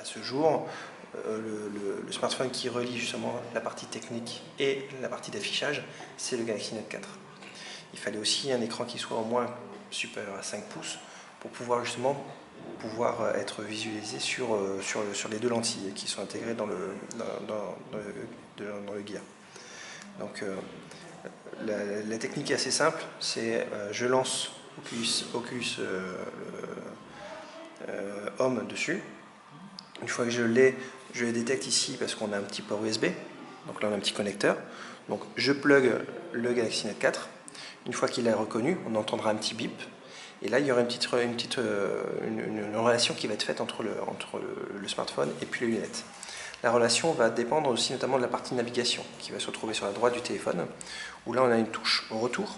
À ce jour, le smartphone qui relie justement la partie technique et la partie d'affichage, c'est le Galaxy Note 4. Il fallait aussi un écran qui soit au moins supérieur à 5 pouces pour pouvoir justement être visualisé sur les deux lentilles qui sont intégrées dans le Gear. Donc la technique est assez simple, c'est je lance Oculus Home dessus. Une fois que je l'ai, je le détecte ici parce qu'on a un petit port USB, donc là on a un petit connecteur. Donc je plug le Galaxy Note 4, une fois qu'il est reconnu, on entendra un petit bip, et là il y aura une relation qui va être faite entre le smartphone et puis les lunettes. La relation va dépendre aussi notamment de la partie navigation, qui va se retrouver sur la droite du téléphone, où là on a une touche au retour,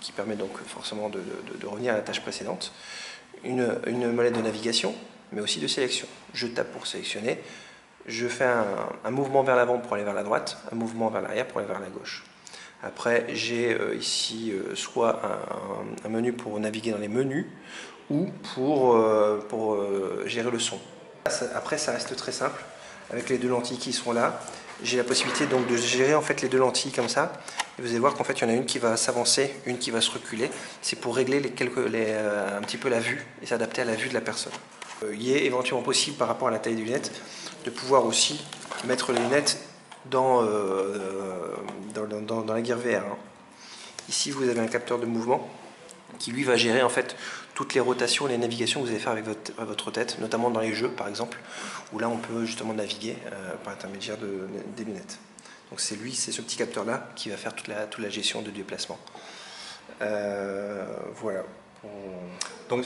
qui permet donc forcément de revenir à la tâche précédente, une molette de navigation, mais aussi de sélection. Je tape pour sélectionner, je fais un mouvement vers l'avant pour aller vers la droite, un mouvement vers l'arrière pour aller vers la gauche. Après, j'ai ici soit un menu pour naviguer dans les menus ou pour gérer le son. Après, ça reste très simple, avec les deux lentilles qui sont là. J'ai la possibilité donc de gérer en fait les deux lentilles comme ça. Et vous allez voir qu'en fait il y en a une qui va s'avancer, une qui va se reculer. C'est pour régler un petit peu la vue et s'adapter à la vue de la personne. Il est éventuellement possible par rapport à la taille des lunettes de pouvoir aussi mettre les lunettes dans la Gear VR. Ici vous avez un capteur de mouvement qui lui va gérer en fait toutes les rotations et les navigations que vous allez faire avec votre tête, notamment dans les jeux par exemple, où là on peut justement naviguer par intermédiaire des lunettes. Donc c'est ce petit capteur là qui va faire toute la gestion de déplacement. Voilà. Donc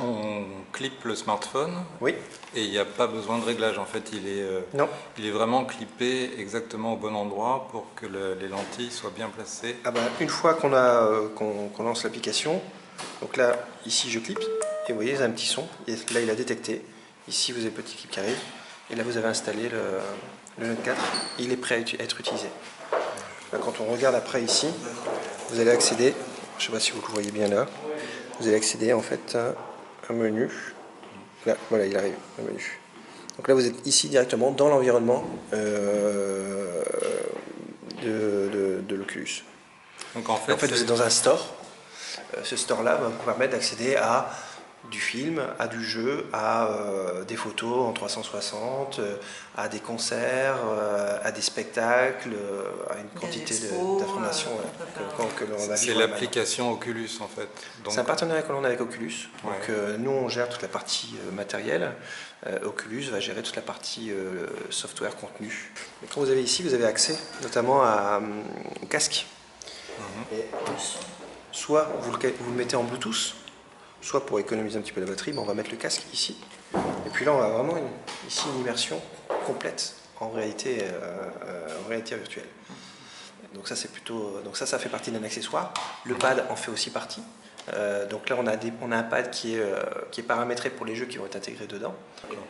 on clippe le smartphone, oui. Et il n'y a pas besoin de réglage en fait, il est vraiment clippé exactement au bon endroit pour que les lentilles soient bien placées. Ah ben, une fois qu'on lance l'application, donc là ici je clippe et vous voyez il y a un petit son, et là il a détecté, ici vous avez le petit clip qui arrive et là vous avez installé le Note 4, il est prêt à être utilisé. Là, quand on regarde après ici, vous allez accéder, je ne sais pas si vous le voyez bien là, vous allez accéder en fait à un menu. Là, voilà, il arrive, un menu. Donc là, vous êtes ici directement dans l'environnement de l'Oculus. Donc en fait, vous êtes dans un store. Ce store-là va vous permettre d'accéder à du film, à du jeu, à des photos en 360, à des concerts, à des spectacles, à une quantité d'informations que l'on a. C'est l'application Oculus en fait. C'est un partenariat que l'on a avec Oculus. Ouais. Donc nous on gère toute la partie matérielle, Oculus va gérer toute la partie software, contenu. Et quand vous avez ici, vous avez accès notamment au casque. Et soit vous le mettez en Bluetooth, soit pour économiser un petit peu la batterie, ben on va mettre le casque ici. Et puis là, on a vraiment une immersion complète en réalité virtuelle. Donc ça, c'est plutôt, donc ça fait partie d'un accessoire. Le pad en fait aussi partie. Donc là, on a un pad qui est paramétré pour les jeux qui vont être intégrés dedans.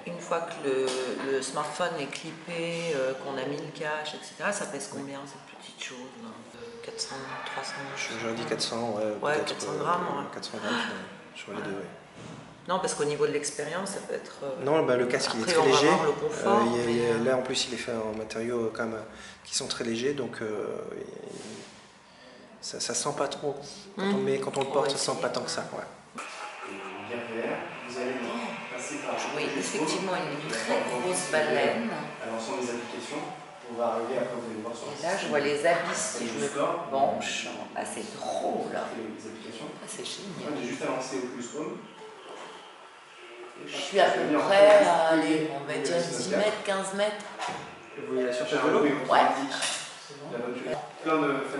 Une fois que le smartphone est clippé, qu'on a mis le cache, etc., ça pèse combien cette petite chose là? 400, 300. Je dis 400, ouais, 400 grammes. 400 grammes. Sur les deux, oui. Non, parce qu'au niveau de l'expérience, ça peut être... Non, bah, le casque il est très léger. Le confort, là, en plus, il est fait en matériaux quand même, qui sont très légers, donc ça ne sent pas trop. Quand, quand on le porte, ça ne sent pas tant que ça. Ouais. Oui, effectivement, une très grosse baleine. À l'ensemble des applications, on va arriver après vous allez voir sur le site. Là, je vois les abysses si je me penche. Ah, c'est drôle. Ah, c'est génial. J'ai juste avancé au plus Home. Je suis à peu près à, allez, on va dire 10 mètres, 15 mètres. Vous voyez la surface de l'eau? Ouais.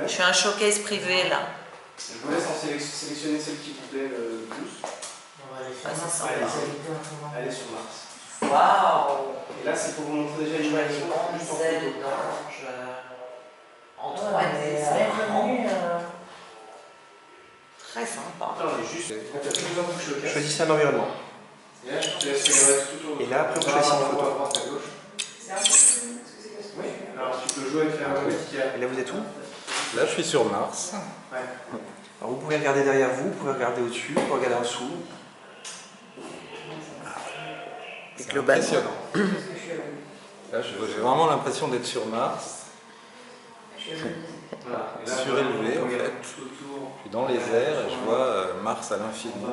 Je suis un showcase privé là. Je vous laisse sélectionner celle qui vous plaît le plus. On va aller sur Mars. Allez sur Mars. Waouh! Et là, c'est pour vous montrer déjà une grande zèle d'ange en 3D. Très sympa. Choisissez un environnement. Et là, après, on choisit une photo. Oui, alors tu peux jouer avec la... Et là, vous êtes où? Là, je suis sur Mars. Ouais. Alors, vous pouvez regarder derrière vous pouvez regarder au-dessus, vous pouvez regarder en dessous. C'est impressionnant. Là, j'ai vraiment l'impression d'être sur Mars. Voilà. Surélevé en fait. Je suis dans les airs et je vois Mars à l'infini.